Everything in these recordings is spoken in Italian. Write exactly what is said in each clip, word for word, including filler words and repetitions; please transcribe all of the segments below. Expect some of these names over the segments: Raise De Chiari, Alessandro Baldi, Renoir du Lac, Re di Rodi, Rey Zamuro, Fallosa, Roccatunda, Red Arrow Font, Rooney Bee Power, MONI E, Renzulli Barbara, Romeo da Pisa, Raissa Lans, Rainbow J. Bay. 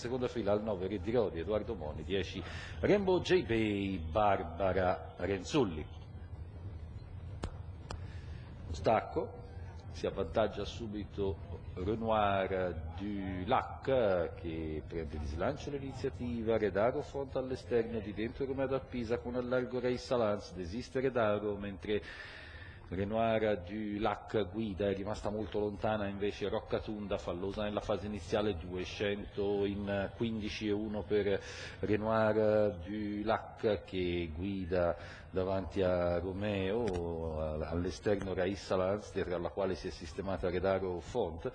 Seconda fila al nove Re di Rodi, Edoardo Moni, dieci Rainbow J. Bay, Barbara Renzulli. Stacco, si avvantaggia subito Renoir du Lac che prende di slancio l'iniziativa, Red Arrow Font all'esterno, di dentro Romeo da Pisa con allargo Raissa Lans, desiste Red Arrow mentre Renoir du Lac guida, è rimasta molto lontana invece Roccatunda, Fallosa nella fase iniziale, duecento in quindici e uno per Renoir du Lac che guida davanti a Romeo, all'esterno Raissa Lans, dietro alla quale si è sistemata Red Arrow Font.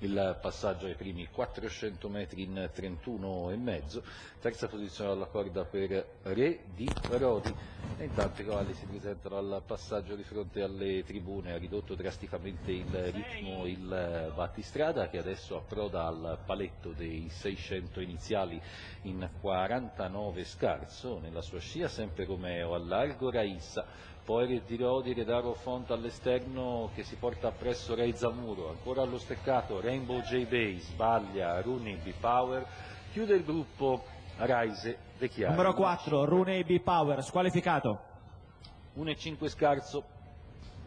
Il passaggio ai primi quattrocento metri in trentuno e mezzo, terza posizione alla corda per Re di Rodi. E intanto i cavalli si presentano al passaggio di fronte alle tribune, ha ridotto drasticamente il ritmo il battistrada che adesso approda al paletto dei seicento iniziali in quarantanove scarso, nella sua scia sempre Romeo, al largo Raissa, poi Re di Rodi, Red Arrow Font all'esterno che si porta presso Rey Zamuro, ancora allo steccato Rainbow J. Bay, sbaglia Rooney Bee Power, chiude il gruppo Raise De Chiari. Numero quattro Rooney Bee Power, squalificato. uno e cinque scarso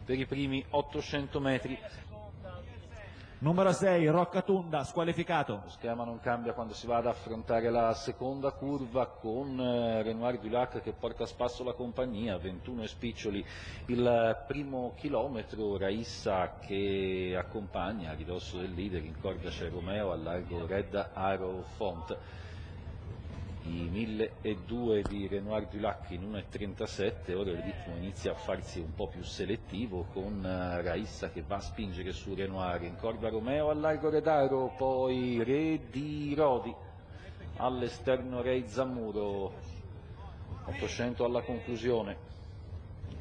per i primi ottocento metri. Numero sei Roccatunda, squalificato. Lo schema non cambia quando si va ad affrontare la seconda curva con eh, Renoir du Lac che porta a spasso la compagnia, ventuno spiccioli il primo chilometro, Raissa che accompagna a ridosso del leader, in corda c'è Romeo, al largo Red Arrow Font. I mille e due di Renoir du Lac in uno e trentasette, ora il ritmo inizia a farsi un po' più selettivo con Raissa che va a spingere su Renoir, in corda Romeo, al largo Red Arrow, poi Re di Rodi, all'esterno Rey Zamuro, ottocento alla conclusione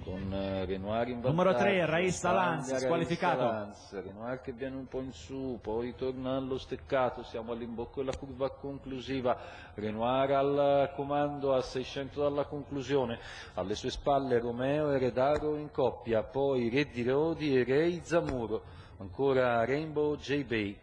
con Renoir in vantaggio. Numero tre Raissa Lans, squalificato. Lans, Renoir che viene un po' in su, poi torna allo steccato, siamo all'imbocco della curva conclusiva, Renoir al comando a seicento dalla conclusione, alle sue spalle Romeo e Red Arrow in coppia, poi Re di Rodi e Rey Zamuro, ancora Rainbow J. Bay.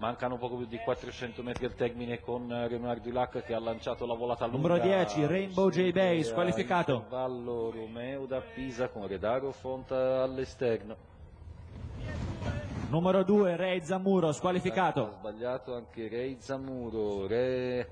Mancano poco più di quattrocento metri al termine con Renoir du Lac che ha lanciato la volata lunga. Numero dieci, Rainbow J. Bay, squalificato. Cavallo Romeo da Pisa con Red Arrow Font all'esterno. Numero due, Rey Zamuro, squalificato. Ha sbagliato anche Rey Zamuro. Re...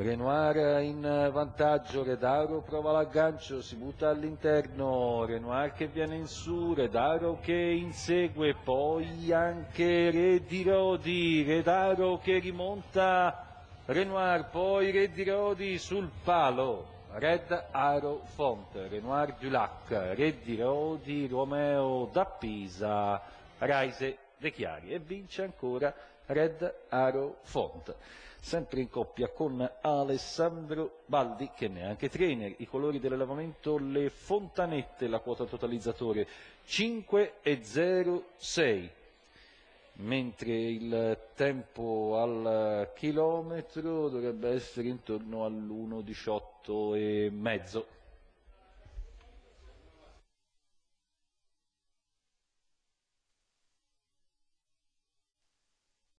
Renoir in vantaggio, Red Arrow prova l'aggancio, si butta all'interno, Renoir che viene in su, Red Arrow che insegue, poi anche Re di Rodi, Red Arrow che rimonta, Renoir, poi Re di Rodi sul palo, Red Arrow Font, Renoir du Lac, Re di Rodi, Romeo da Pisa, Raise De Chiari, e vince ancora Red Arrow Font, sempre in coppia con Alessandro Baldi che ne ha anche trainer, i colori dell'allevamento le fontanette, la quota totalizzatore cinque e zero sei, mentre il tempo al chilometro dovrebbe essere intorno all'uno e diciotto e mezzo.